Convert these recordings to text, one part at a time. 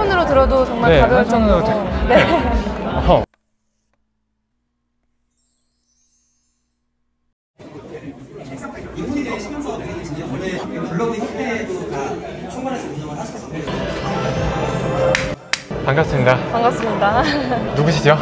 손으로 들어도 정말 네, 가벼울 정도로. 네. 어. 이분이 하시면서 이제 원래 블로그 협회도 다 총괄해서 운영을 하셨었는데. 반갑습니다. 반갑습니다. 누구시죠?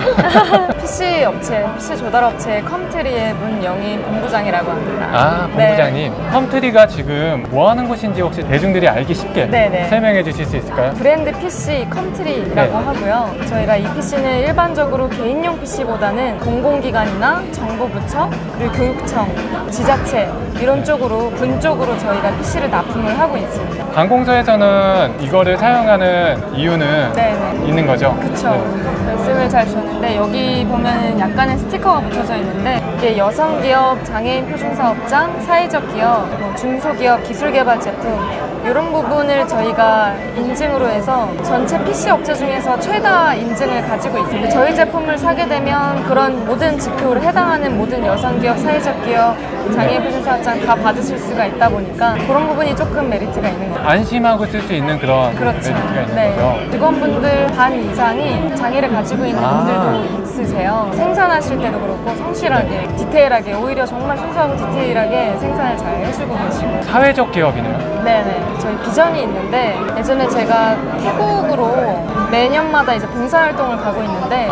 PC 업체, PC 조달 업체 컴트리의 문영인 본부장이라고 합니다. 아, 본부장님. 네. 컴트리가 지금 뭐 하는 곳인지 혹시 대중들이 알기 쉽게 네네. 설명해 주실 수 있을까요? 브랜드 PC 컴트리라고 네. 하고요. 저희가 이 PC는 일반적으로 개인용 PC보다는 공공기관이나 정부부처, 그리고 교육청, 지자체 이런 쪽으로, 군 쪽으로 저희가 PC를 납품을 하고 있습니다. 관공서에서는 이거를 사용하는 이유는 네네. 있는 거죠? 그쵸. 네. 말씀을 잘 주셨는데 여기 보면 약간의 스티커가 붙여져 있는데 이게 여성기업, 장애인 표준사업장, 사회적 기업, 뭐 중소기업, 기술개발 제품 이런 부분을 저희가 인증으로 해서 전체 PC 업체 중에서 최다 인증을 가지고 있습니다. 저희 제품을 사게 되면 그런 모든 지표를 해당하는 모든 여성기업, 사회적 기업, 장애인 표준사업장 다 받으실 수가 있다 보니까 그런 부분이 조금 메리트가 있는 거예요. 안심하고 쓸 수 있는 그런 그렇죠. 메리트가 있는 네. 거죠? 직원분들 반 이상이 장애를 가지고 있는 분들도 있으세요. 생산하실 때도 그렇고 성실하게, 디테일하게, 오히려 정말 순수하고 디테일하게 생산을 잘 해주고 계시고. 사회적 기업이네요? 네네. 저희 비전이 있는데 예전에 제가 태국으로 매년마다 이제 봉사활동을 가고 있는데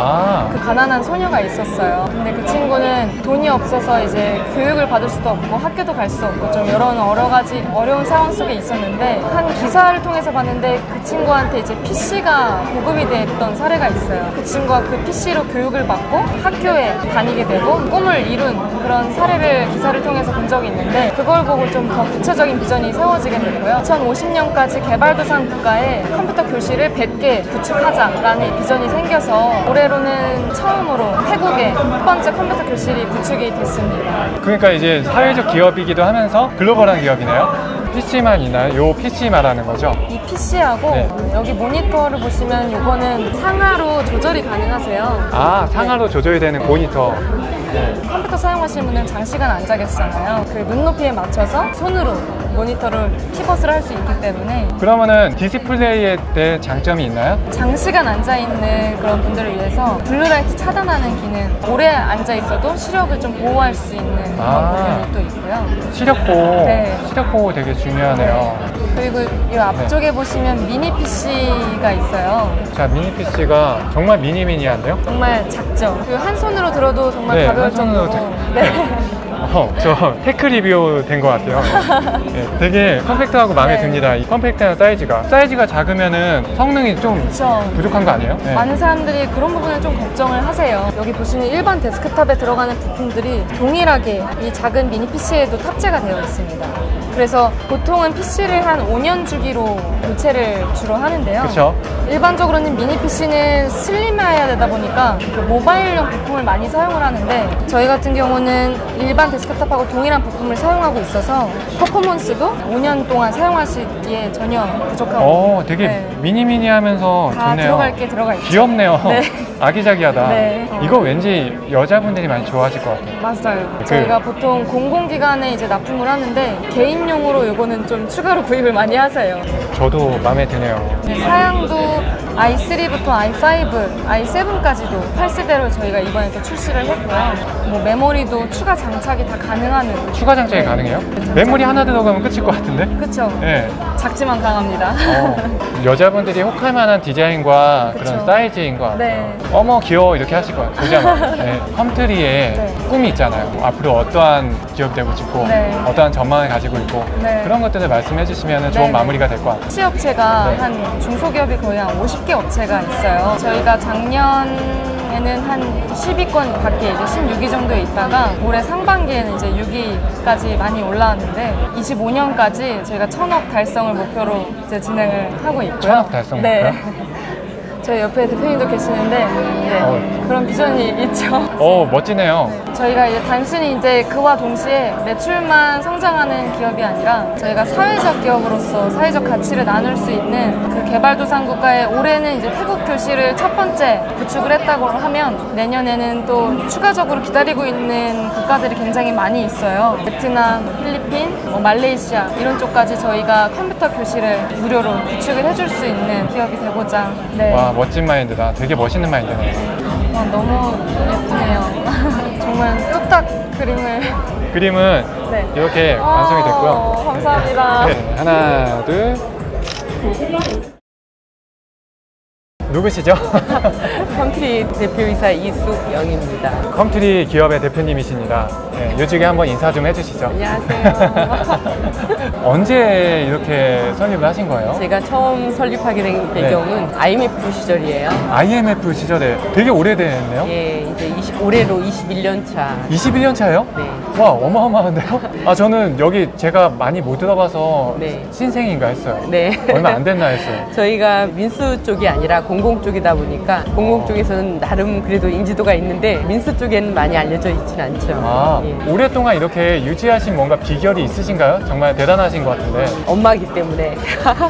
그 가난한 소녀가 있었어요. 근데 그 친구는 돈이 없어서 이제 교육을 받을 수도 없고 학교도 갈 수 없고 좀 여러 가지 어려운 상황 속에 있었는데 한 기사를 통해서 봤는데 그 친구한테 이제 PC가 보급이 됐던 사례가 있어요. 그 친구가 그 PC로 교육을 받고 학교에 다니게 되고 꿈을 이룬 그런 사례를 기사를 통해서 본 적이 있는데 그걸 보고 좀 더 구체적인 비전이 세워지게 됐고요. 2050년까지 개발도상 국가에 컴퓨터 교실을 100개 구축하자라는 비전이 생겨서 올해로는 처음으로 태국에 첫 번째 컴퓨터 교실이 구축이 됐습니다. 그러니까 이제 사회적 기업이기도 하면서 글로벌한 기업이네요? PC만 있나요? 이 PC 말하는 거죠? 이 PC하고 네. 여기 모니터를 보시면 이거는 상하로 조절이 가능하세요. 아, 상하로 네. 조절이 되는 모니터. 네. 컴퓨터 사용하시는 분은 장시간 앉아 계시잖아요. 그 눈높이에 맞춰서 손으로 모니터를 피벗을 할 수 있기 때문에. 그러면은 디스플레이에 대해 장점이 있나요? 장시간 앉아있는 그런 분들을 위해서 블루라이트 차단하는 기능, 오래 앉아있어도 시력을 좀 보호할 수 있는 그런 기능이 또 있고요. 시력보호, 네. 시력보호 되게 중요하네요. 네. 그리고 이 앞쪽에 네. 보시면 미니 PC가 있어요. 자, 미니 PC가 정말 미니미니한데요? 정말 작죠. 그리고 한 손으로 들어도 정말 네, 가벼울 정도로 네. 저 테크 리뷰 된 것 같아요. 네, 되게 컴팩트하고 마음에 네. 듭니다. 이 컴팩트한 사이즈가 작으면은 성능이 좀 그쵸. 부족한 거 아니에요? 네. 많은 사람들이 그런 부분을 좀 걱정을 하세요. 여기 보시는 일반 데스크탑에 들어가는 부품들이 동일하게 이 작은 미니 PC에도 탑재가 되어 있습니다. 그래서 보통은 PC를 한 5년 주기로 교체를 주로 하는데요. 그쵸. 일반적으로는 미니 PC는 슬림해야 되다 보니까 모바일용 부품을 많이 사용을 하는데 저희 같은 경우는 일반 데스크탑하고 동일한 부품을 사용하고 있어서 퍼포먼스도 5년 동안 사용하시기에 전혀 부족하고. 오, 되게 네. 미니미니하면서 다 좋네요. 들어갈 게 들어가 있죠. 귀엽네요. 네. 아기자기하다. 네. 이거 왠지 여자분들이 많이 좋아하실 것 같아요. 맞아요. 저희가 보통 공공기관에 이제 납품을 하는데 개인용으로 이거는 좀 추가로 구입을 많이 하세요. 저도 마음에 드네요. 네, 사양도 i3부터 i5, i7까지도 8세대로 저희가 이번에 또 출시를 했고요. 뭐 메모리도 추가 장착이 다 가능한. 추가 장착이 네. 가능해요? 장착. 메모리 하나 들어가면 끝일 것 같은데? 그쵸. 네. 작지만 강합니다. 여자분들이 혹할 만한 디자인과 그쵸. 그런 사이즈인 것 같아요. 네. 어머 귀여워 이렇게 하실 거예요. 보자마자. 네. 컴트리에 네. 꿈이 있잖아요. 앞으로 어떠한 기업 되고 싶고 네. 어떠한 전망을 가지고 있고 네. 그런 것들을 말씀해 주시면 좋은 네. 마무리가 될 것 같아요. PC 업체가 네. 한 중소기업이 거의 한 50개 업체가 있어요. 저희가 작년에는 한 10위권 밖에 이제 16위 정도에 있다가 올해 상반기에는 이제 6위까지 많이 올라왔는데 25년까지 저희가 1000억 달성을 목표로 이제 진행을 하고 있고요. 1000억 달성 목표요? 네. 저희 옆에 대표님도 계시는데 네, 그런 비전이 있죠. 멋지네요. 네, 저희가 이제 단순히 이제 그와 동시에 매출만 성장하는 기업이 아니라 저희가 사회적 기업으로서 사회적 가치를 나눌 수 있는 그 개발도상국가에 올해는 이제 태국 교실을 첫 번째 구축을 했다고 하면 내년에는 또 추가적으로 기다리고 있는 국가들이 굉장히 많이 있어요. 베트남, 필리핀, 말레이시아 이런 쪽까지 저희가 컴퓨터 교실을 무료로 구축을 해줄 수 있는 기업이 되고자. 네. 와, 멋진 마인드다. 되게 멋있는 마인드네요. 와, 너무 예쁘네요. 정말 뚝딱 그림을. 그림은 네. 이렇게 완성이 됐고요. 감사합니다. 네. 하나, 둘. 누구시죠? 컴트리 대표이사 이숙영입니다. 컴트리 기업의 대표님이십니다. 네, 요쪽에 한번 인사 좀 해주시죠. 안녕하세요. 언제 이렇게 설립을 하신 거예요? 제가 처음 설립하게 된 배경은 IMF 시절이에요. IMF 시절에 되게 오래됐네요? 예, 이제 올해로 21년 차. 21년 차요? 네. 와, 어마어마한데요? 아, 저는 여기 제가 많이 못 들어봐서 신생인가 했어요. 네. 얼마 안 됐나 했어요. 저희가 민수 쪽이 아니라 공공 쪽이다 보니까 공공 쪽에서는 나름 그래도 인지도가 있는데 민수 쪽에는 많이 알려져 있진 않죠. 아, 예. 오랫동안 이렇게 유지하신 뭔가 비결이 있으신가요? 정말 대단하신 것 같은데. 엄마이기 때문에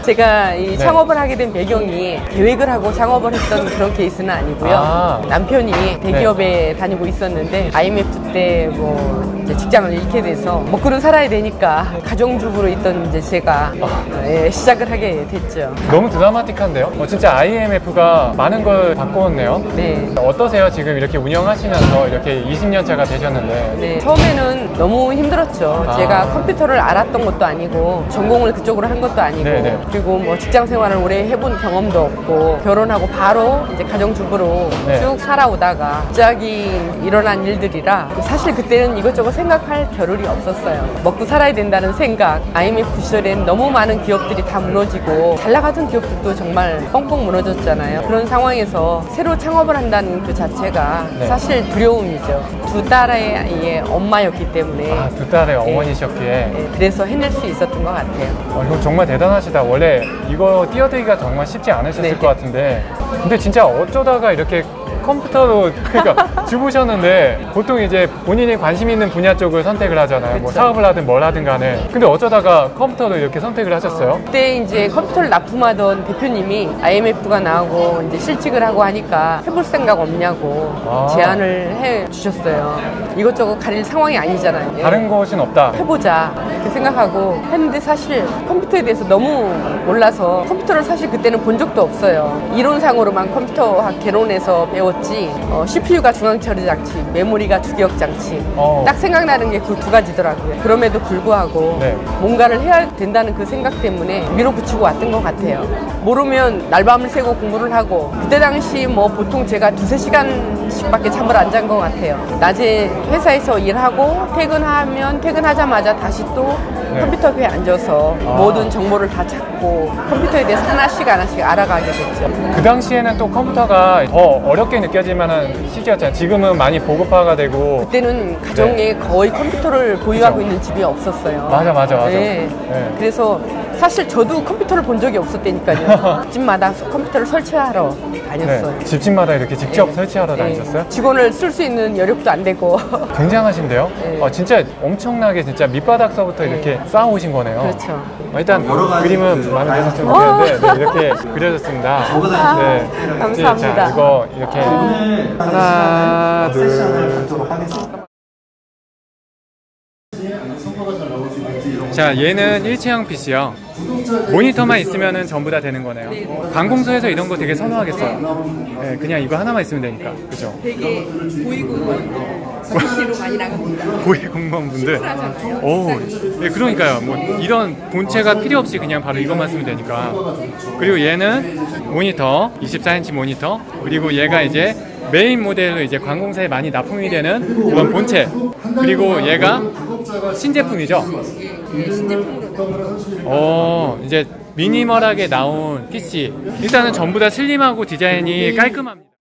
제가 이 창업을 하게 된 배경이 계획을 하고 창업을 했던 그런 케이스는 아니고요. 아. 남편이 대기업에 다니고 있었는데 IMF 때 이제 직장을 잃게 돼서 먹고는 살아야 되니까 가정주부로 있던 이제 제가 시작을 하게 됐죠. 너무 드라마틱한데요? 진짜 IMF가 많은 걸 바꾸었네요. 네. 어떠세요? 지금 이렇게 운영하시면서 이렇게 20년 차가 되셨는데. 네. 처음에는 너무 힘들었죠. 제가 컴퓨터를 알았던 것도 아니고 전공을 그쪽으로 한 것도 아니고 그리고 뭐 직장 생활을 오래 해본 경험도 없고 결혼하고 바로 이제 가정주부로 쭉 살아오다가 갑자기 일어난 일들이라 사실 그때는 이것저것 생각할 겨를이 없었어요. 먹고 살아야 된다는 생각. IMF 시절엔 너무 많은 기업들이 다 무너지고 잘 나가던 기업들도 정말 뻥뻥 무너졌잖아요. 그런 상황에서 새로 창업을 한다는 그 자체가 사실 두려움이죠. 두 딸의 엄마였기 때문에. 아, 두 딸의 어머니셨기에. 네, 그래서 해낼 수 있었던 것 같아요. 이거 정말 대단하시다. 원래 이거 뛰어들기가 정말 쉽지 않으셨을 것 같은데 근데 진짜 어쩌다가 이렇게 컴퓨터로 그러니까 주무셨는데 보통 이제 본인이 관심 있는 분야 쪽을 선택을 하잖아요. 그쵸. 뭐 사업을 하든 뭘 하든 간에. 근데 어쩌다가 컴퓨터로 이렇게 선택을 하셨어요? 그때 이제 컴퓨터를 납품하던 대표님이 IMF가 나오고 이제 실직을 하고 하니까 해볼 생각 없냐고 제안을 해주셨어요. 이것저것 가릴 상황이 아니잖아요. 다른 것은 없다. 해보자 이렇게 생각하고 했는데 사실 컴퓨터에 대해서 너무 몰라서 컴퓨터를 사실 그때는 본 적도 없어요. 이론상으로만 컴퓨터학 개론에서 배웠 CPU가 중앙처리 장치, 메모리가 주기억 장치. 딱 생각나는 게 그 두 가지더라고요. 그럼에도 불구하고 뭔가를 해야 된다는 그 생각 때문에 밀어붙이고 왔던 것 같아요. 모르면 날밤을 새고 공부를 하고 그때 당시 뭐 보통 제가 2~3시간씩밖에 잠을 안 잔 것 같아요. 낮에 회사에서 일하고 퇴근하면 퇴근하자마자 다시 또 컴퓨터 앞에 앉아서 모든 정보를 다 찾고 컴퓨터에 대해서 하나씩 알아가게 됐죠. 그 당시에는 또 컴퓨터가 더 어렵게 느껴질만한 시기였잖아요. 지금은 많이 보급화가 되고. 그때는 가정에 거의 컴퓨터를 보유하고 있는 집이 없었어요. 맞아. 네. 네. 그래서 사실 저도 컴퓨터를 본 적이 없었다니까요. 집마다 컴퓨터를 설치하러 다녔어요. 집집마다 이렇게 직접 설치하러 다니셨어요? 직원을 쓸 수 있는 여력도 안 되고. 굉장하신데요? 네. 진짜 엄청나게 진짜 밑바닥서부터 이렇게 쌓아오신 거네요. 그렇죠. 일단 그림은 마음에 드셨으면 좋겠는데 이렇게 그려졌습니다. 감사합니다. 자, 이거 이렇게 하나, 둘. 자, 얘는 일체형 PC요. 모니터만 있으면 전부 다 되는 거네요. 관 공서에서 이런 거 되게 선호하겠어요. 네, 그냥 이거 하나만 있으면 되니까. 그죠? 되게 고위공무원 PC로 많이 나갑니다. 고위공무원분들. 네, 그러니까요. 뭐 이런 본체가 필요 없이 그냥 바로 이것만 쓰면 되니까. 그리고 얘는 모니터, 24인치 모니터. 그리고 얘가 이제 메인 모델로 이제 관공서에 많이 납품이 되는 이런 본체. 그리고 얘가 신제품이죠? 네, 신제품으로 이제 미니멀하게 나온 PC. 일단은 전부 다 슬림하고 디자인이 깔끔합니다.